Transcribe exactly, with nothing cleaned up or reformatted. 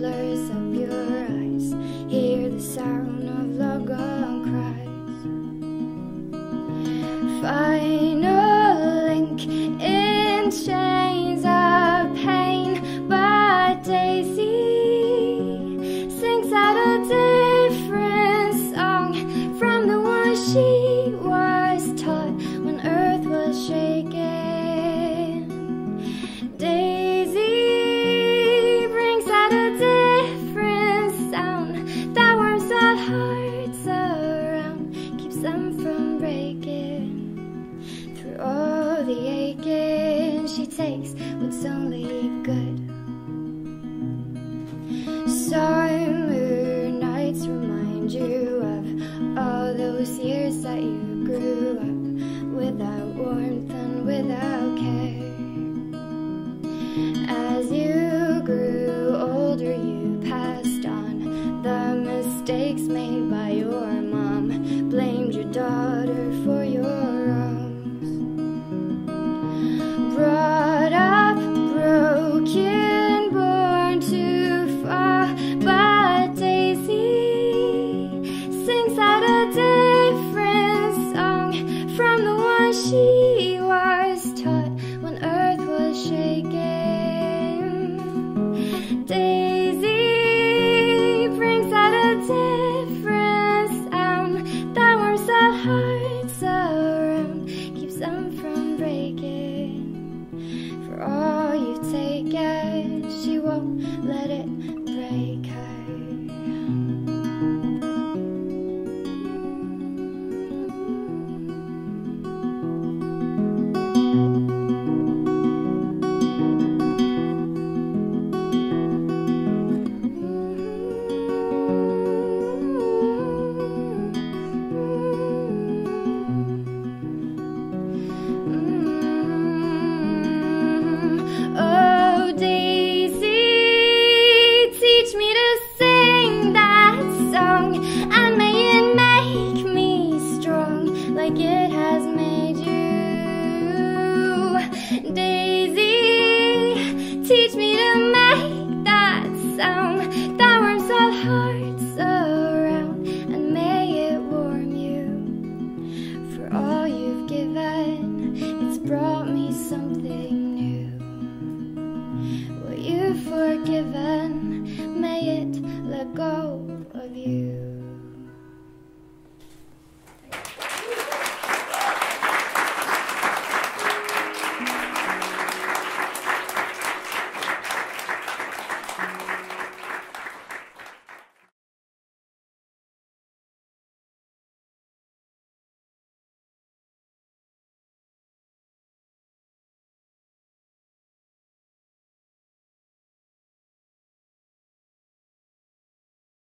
blurs up your eyes. Hear the sound of long-gone cries. Final link in chains of pain, but Daisy sings out a different song from the one she was taught when earth was shaken. Hearts around keeps them from breaking. Through all the aching, she takes what's only good. Summer nights remind you of all those years that you grew up without warmth and without care. As you grew older, you passed on the mistakes made by your mom, blamed your daughter for your wrongs. Brought up broken, born to fall, but Daisy sings out a different song from the one she was taught when earth was shaken. Daisy hearts around keeps them from breaking. For all you take it, she won't let it